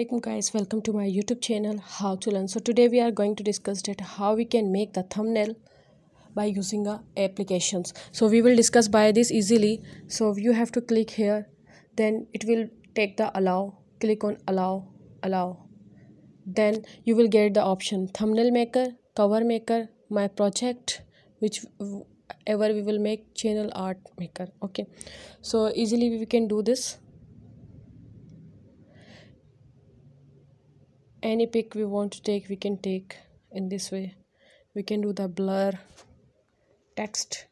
Assalamualaikum guys, welcome to my YouTube channel How to Learn. So today we are going to discuss that how we can make the thumbnail by using applications. So we will discuss by this easily. So you have to click here, then it will take the allow, click on allow, then you will get the option thumbnail maker, cover maker, my project, which ever we will make, channel art maker. Okay, so easily we can do this. Any pic we want to take, we can take in this way. We can do the blur, text.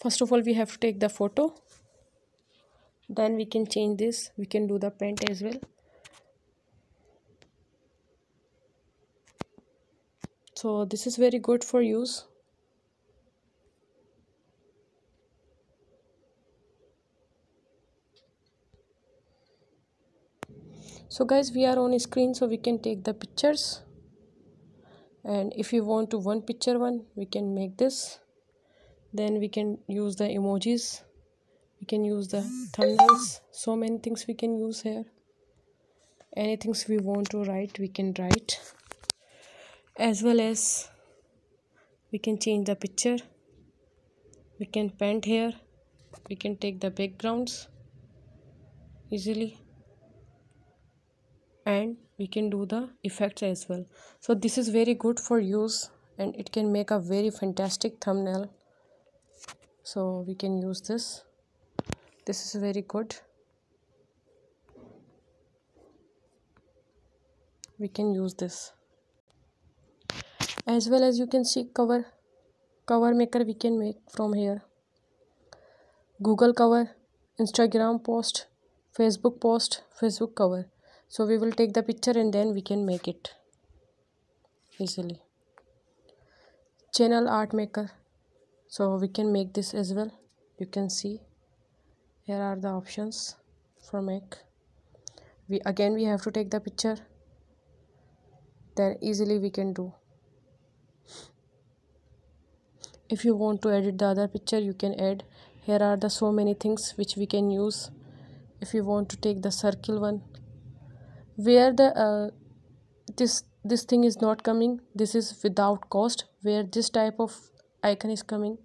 First of all, we have to take the photo. Then we can change this. We can do the paint as well. So this is very good for use. So guys, we are on screen, so we can take the pictures, and if you want to one picture one, we can make this. Then we can use the emojis, we can use the thumbnails, so many things we can use here. Anything we want to write, we can write, as well as we can change the picture, we can paint here, we can take the backgrounds easily. And we can do the effects as well. So this is very good for use, and it can make a very fantastic thumbnail. So we can use this. This is very good. We can use this. As well as you can see cover maker we can make from here. Google cover, Instagram post, Facebook post, Facebook cover. So we will take the picture and then we can make it easily. Channel art maker. So we can make this as well. You can see here are the options for make. We have to take the picture. Then easily we can do. If you want to edit the other picture, you can add. Here are the so many things which we can use. If you want to take the circle one, where the this thing is not coming, this is without cost. Where this type of icon is coming,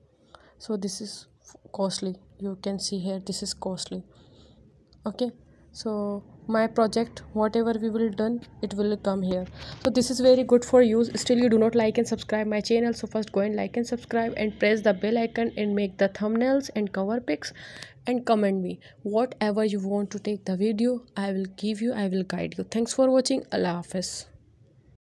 so this is costly. You can see here, this is costly. Okay, so my project, whatever we will done, it will come here. So this is very good for use. Still you do not like and subscribe my channel, so first go and like and subscribe and press the bell icon and make the thumbnails and cover pics, and comment me whatever you want to take the video. I will guide you. Thanks for watching. Allah Hafiz.